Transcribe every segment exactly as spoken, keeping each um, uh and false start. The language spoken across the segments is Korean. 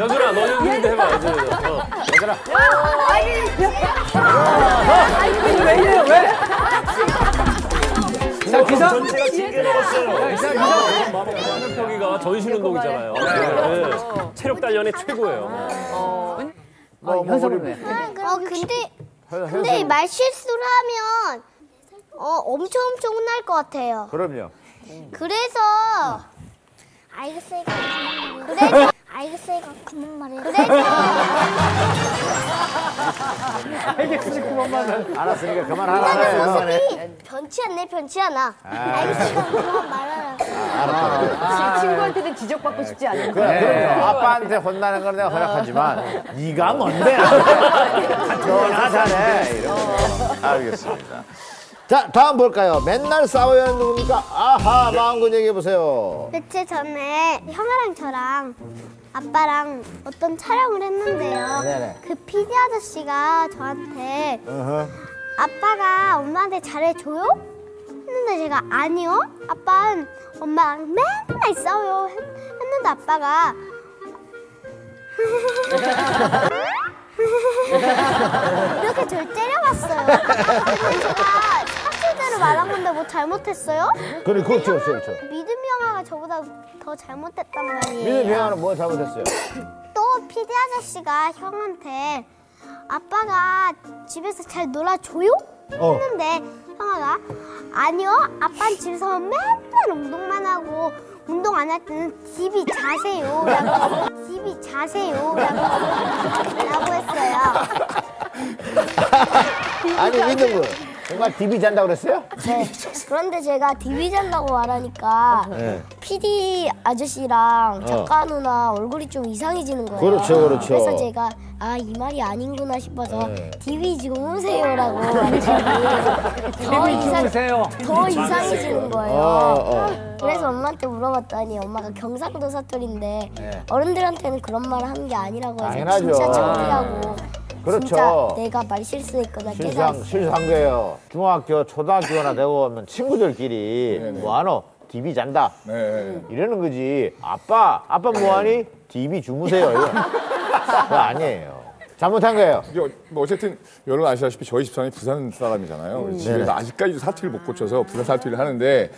여준아, 너 힘들게 해봐, 여준아. 어. 여준아. 아니, 왜 이래요, 왜? 자, 기상. 전체가 징계 먹었어요. 기상, 기상. 한혁혁이가 전신 운동이잖아요. 체력 단련의 최고예요. 뭐, 현석은 왜? 어, 근데, 근데 말 실수를 하면 어, 엄청 엄청 혼날 것 같아요. 그럼요. 그래서 알겠으니까 그만 말해. 그래서 알겠으니까 그만 말해. 그래서 알겠으니까 그만 말해. 알았으니까 그만하라. 선생님이 변치 않네, 변치 않아. 알겠으니까 그만 말하라. 알았다. 친구한테는 지적받고 싶지 않아요. 그럼요. 아빠한테 혼나는 건 내가 허락하지만 네가 뭔데? 너나 잘해. 이런 거. 알겠습니다. 자, 다음 볼까요? 맨날 싸워야 하는 누굽니까? 아하, 마음껏 얘기해보세요. 며칠 전에 형아랑 저랑 아빠랑 어떤 촬영을 했는데요. 네네. 그 피디 아저씨가 저한테 uh-huh. 아빠가 엄마한테 잘해줘요? 했는데 제가 아니요. 아빠는 엄마랑 맨날 싸워요. 했는데 아빠가 이렇게 절 째려봤어요. 제가 사실대로 말한 건데 뭐 잘못했어요? 그래, 그렇죠, 그렇죠. 믿음 형아가 저보다 더 잘못했단 말이에요. 믿음 형아는 뭐 잘못했어요? 또 피디 아저씨가 형한테 아빠가 집에서 잘 놀아줘요? 어. 했는데 형아가 아니요, 아빠는 집에서 맨날 운동만 하고 운동 안 할 때는 집이 자세요. 라고, 집이 자세요. 라고, 라고 했어요. 아니, 믿는 거. 정말 디비 잔다고 그랬어요? 네. 그런데 제가 디비 잔다고 말하니까 네. 피디 아저씨랑 작가 어. 누나 얼굴이 좀 이상해지는 거예요. 그렇죠, 그렇죠. 그래서 제가 아, 이 말이 아닌구나 싶어서 네. 디비 주무세요라고 더, 이상, 주무세요. 더 이상해지는 거예요. 어, 어. 그래서 엄마한테 물어봤더니 엄마가 경상도 사투리인데 네. 어른들한테는 그런 말을 하는 게 아니라고 해서 당연하죠. 진짜 창피하고 그렇죠. 진짜 내가 말 실수했고 나 깨달았어. 실수한 거예요. 중학교, 초등학교나 되고 하면 친구들끼리 뭐하노? 디비 잔다. 네네. 이러는 거지. 아빠, 아빠 뭐하니? 디비 주무세요. 이거 그거 아니에요. 잘못한 거예요. 뭐 어쨌든 여러분 아시다시피 저희 집사람이 부산 사람이잖아요. 음. 집에서 아직까지도 사투리를 못 고쳐서 부산 사투리를 하는데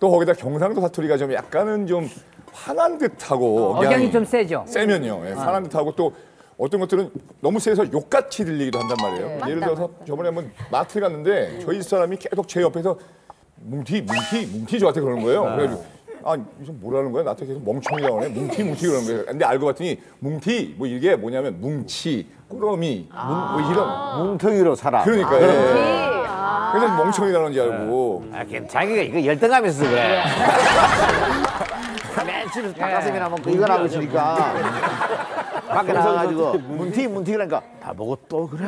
또 거기다 경상도 사투리가 좀 약간은 좀 화난 듯하고 어, 억양이 좀 세죠. 세면요. 예, 화난 듯하고 또 어떤 것들은 너무 세서 욕같이 들리기도 한단 말이에요. 네, 예를 들어서 맞다. 저번에 한번 마트에 갔는데 저희 사람이 계속 제 옆에서 뭉티, 뭉티, 뭉티 저한테 그러는 거예요. 아. 그래서 아, 이거 뭐라는 거야? 나한테 계속 멍청이라고 하네. 뭉티, 뭉티 그러는 거예요. 근데 알고 봤더니 뭉티, 뭐 이게 뭐냐면 뭉치, 꾸러미, 아. 문, 뭐 이런. 뭉텅이로 살아. 그러니까요. 아. 예. 아. 그래서 멍청이라는 줄 알고. 아, 자기가 이거 열등하면서 그래. 맨 집에서 닭가슴이나 예. 먹고 이걸 하고 있으니까. 밖에 나가가지고 문티 문티 그러니까 다 보고 또 그래.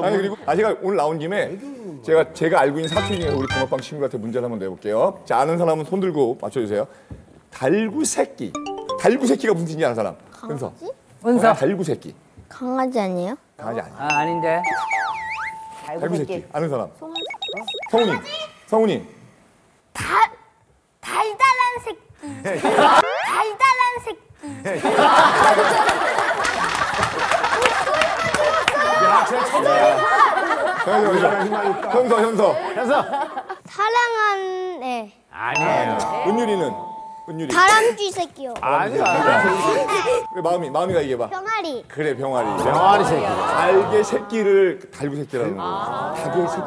아니 그리고 아 제가 오늘 나온 김에 제가 제가 알고 있는 사투리 중에서 우리 붕어빵 친구한테 문제를 한번 내볼게요. 자 아는 사람은 손 들고 맞춰주세요. 달구새끼. 달구새끼가 무슨지 아는 사람? 은서. 은서. 달구새끼. 강아지 아니에요? 강아지 아니에요. 아 아닌데. 달구새끼. 아는 사람. 성훈이. 성훈이. 달 달달한 새끼. 달달한 새끼. 현서, 현서. 현서. 사랑한 애. 아니에요. 은유리는? 은유리. 다람쥐 새끼요. 아니야. 그래, 마음이, 마음이가 얘기해봐. 병아리. 그래, 병아리. 병아리 새끼. 달개 새끼를 달구 새끼라는 거예요. 달개 새끼.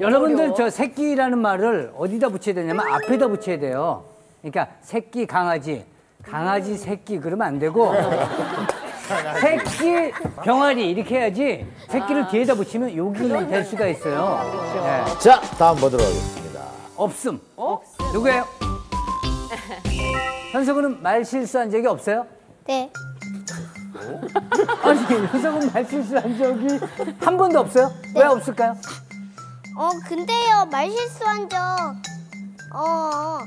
여러분들 저 새끼라는 말을 어디다 붙여야 되냐면 앞에다 붙여야 돼요. 그러니까 새끼 강아지, 강아지 새끼 그러면 안 되고 새끼 병아리 이렇게 해야지 새끼를 뒤에다 붙이면 욕이 될 수가 있어요. 네. 자, 다음 보도록 하겠습니다. 없음. 어? 누구예요? 현석은 말 실수한 적이 없어요? 네. 아니, 현석은 말 실수한 적이 한 번도 없어요? 네. 왜 없을까요? 어 근데요 말 실수한 적 어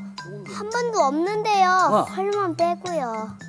한 번도 없는데요. 어. 설마 빼고요.